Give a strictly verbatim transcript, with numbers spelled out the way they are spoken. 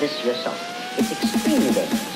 This yourself. It's extremely dangerous.